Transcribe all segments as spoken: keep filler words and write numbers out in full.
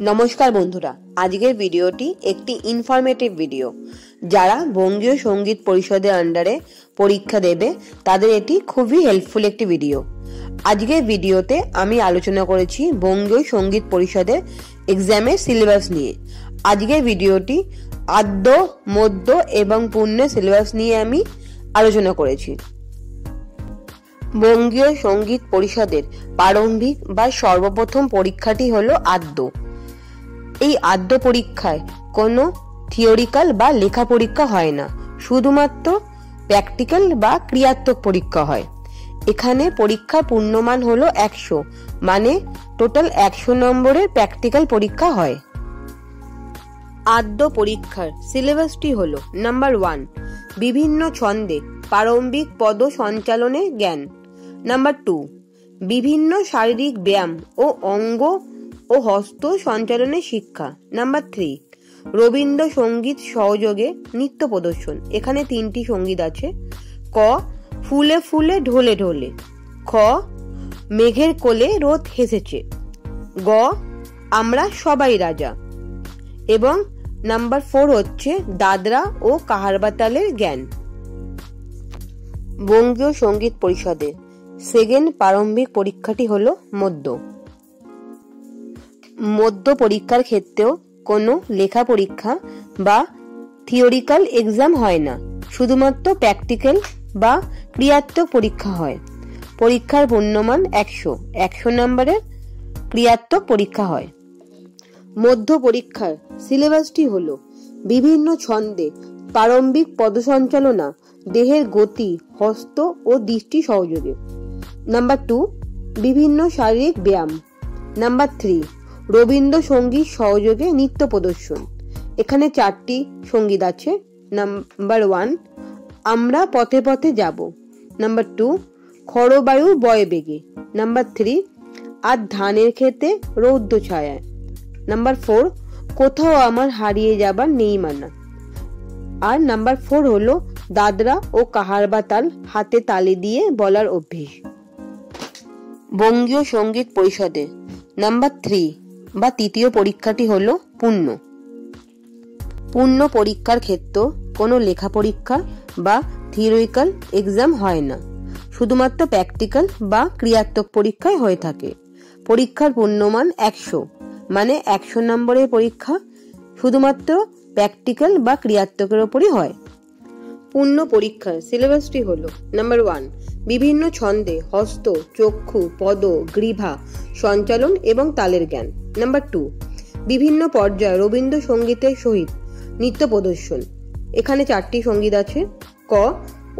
नमस्कार बंधुरा, आजकेर भिडियोटी एकटी इनफर्मेटिव भिडियो। जारा बंगीय संगीत परिषदेर अंडारे परीक्षा देबे तादेर एटी खुबई हेल्पफुल एकटी भिडियो। आजकेर भिडियोते आमी आलोचना करेछि बंगीय संगीत परिषदेर एग्जामेर सिलेबास निये। आजकेर भिडियोटी आद्य, मध्य एवं पूर्ण सिलेबास निये आमी आलोचना करेछि। बंगीय संगीत परिषदेर प्रारम्भिक बा सर्वप्रथम परीक्षाटी हलो आद्य। এই আদ্য পরীক্ষায় কোনো থিওরিক্যাল বা লেখা পরীক্ষা হয় না, শুধুমাত্র প্র্যাকটিক্যাল বা ক্রিয়াত্মক পরীক্ষা হয়। এখানে পরীক্ষার পূর্ণমান হলো একশো, মানে টোটাল একশো নম্বরের প্র্যাকটিক্যাল পরীক্ষা হয়। আদ্য পরীক্ষার সিলেবাসটি হলো নাম্বার ওয়ান বিভিন্ন ছন্দে প্রারম্ভিক পদ সঞ্চালনে জ্ঞান। নাম্বার টু বিভিন্ন শারীরিক ব্যায়াম ও অঙ্গ ও হস্ত সঞ্চালনের শিক্ষা। নাম্বার থ্রি রবীন্দ্র সঙ্গীত সহযোগে নৃত্য প্রদর্শন। এখানে তিনটি সঙ্গীত আছে, ক ফুলে ফুলে ঢোলে ঢোলে, খ মেঘের কোলে রোদ হেসেছে, গ আমরা সবাই রাজা, এবং নাম্বার ফোর হচ্ছে দাদরা ও কাহারবাতালের জ্ঞান। বঙ্গীয় সঙ্গীত পরিষদের সেকেন্ড প্রারম্ভিক পরীক্ষাটি হলো মধ্য। মধ্য পরীক্ষার ক্ষেত্রেও কোনো লেখা পরীক্ষা বা থিওরিক্যাল এক্সাম হয় না, শুধুমাত্র প্র্যাকটিক্যাল বা ক্রিয়াত্মক পরীক্ষা হয়। পরীক্ষার পূর্ণমান একশো, একশো নম্বরের ক্রিয়াত্মক পরীক্ষা হয়। মধ্য পরীক্ষার সিলেবাসটি হলো বিভিন্ন ছন্দে প্রারম্ভিক পদসঞ্চালনা, দেহের গতি, হস্ত ও দৃষ্টি সহযোগে। নাম্বার টু বিভিন্ন শারীরিক ব্যায়াম। নাম্বার থ্রি রবীন্দ্র সঙ্গীত সহযোগে নৃত্য প্রদর্শন। এখানে চারটি সঙ্গীত আছে, নাম্বার ওয়ান আমরা পথে পথে যাব, নাম্বার টু খরবায়ু বয়ে বেগে, নাম্বার থ্রি আর ধানের খেতে রৌদ্র ছায়ায়, নাম্বার ফোর কোথাও আমার হারিয়ে যাবার নেই মানা, আর নাম্বার ফোর হলো দাদরা ও কাহারবাতাল হাতে তালে দিয়ে বলার অভ্যেস। বঙ্গীয় সঙ্গীত পরিষদে নাম্বার থ্রি বা তৃতীয় পরীক্ষাটি হলো পূর্ণ। পূর্ণ পরীক্ষার ক্ষেত্রে কোনো লেখা পরীক্ষা বা থিওরিক্যাল এক্সাম হয় না, শুধুমাত্র প্র্যাকটিক্যাল বা ক্রিয়াত্মক পরীক্ষায় হয়ে থাকে। পরীক্ষার পূর্ণমান একশো, মানে একশো নম্বরের পরীক্ষা শুধুমাত্র প্র্যাকটিক্যাল বা ক্রিয়াত্মকের ওপরই হয়। পূর্ণ পরীক্ষার সিলেবাসটি হলো নাম্বার ওয়ান বিভিন্ন ছন্দে হস্ত, চক্ষু, পদ, গ্রীভা সঞ্চালন এবং তালের জ্ঞান। নাম্বার টু বিভিন্ন পর্যায়ে রবীন্দ্রসঙ্গীতের সহিত নৃত্য প্রদর্শন। এখানে চারটি সঙ্গীত আছে, ক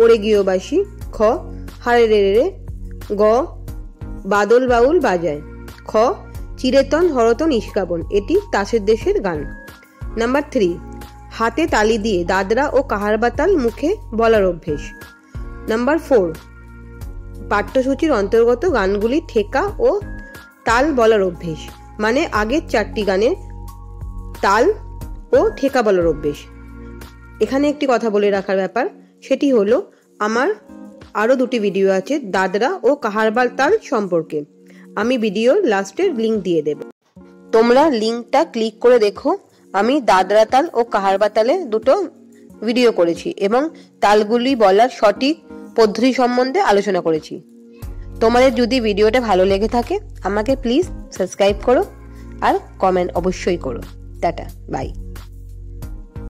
ওরে গৃহবাসী, খ হারে রে রে, গ বাদল বাউল বাজায়, খ চিরেতন হরতন ইস্কাবন, এটি তাসের দেশের গান। নাম্বার থ্রি হাতে তালি দিয়ে দাদরা ও কাহারবাতাল মুখে বলার অভ্যেস। নাম্বার ফোর পাঠ্যসূচির অন্তর্গত গানগুলি ঠেকা ও তাল বলার অভ্যেস, মানে আগের চারটি গানের তাল ও ঠেকা বলার অভ্যেস। এখানে একটি কথা বলে রাখার ব্যাপার, সেটি হলো আমার আরও দুটি ভিডিও আছে দাদরা ও কাহারবাতাল সম্পর্কে, আমি ভিডিওর লাস্টের লিঙ্ক দিয়ে দেব, তোমরা লিঙ্কটা ক্লিক করে দেখো। আমি দাদরা তাল ও কাহারবাতালে দুটো ভিডিও করেছি এবং তালগুলি বলার সঠিক পদ্ধতি সম্বন্ধে আলোচনা করেছি। তোমাদের যদি ভিডিওটা ভালো লেগে থাকে আমাকে প্লিজ সাবস্ক্রাইব করো আর কমেন্ট অবশ্যই করো। Tata, by.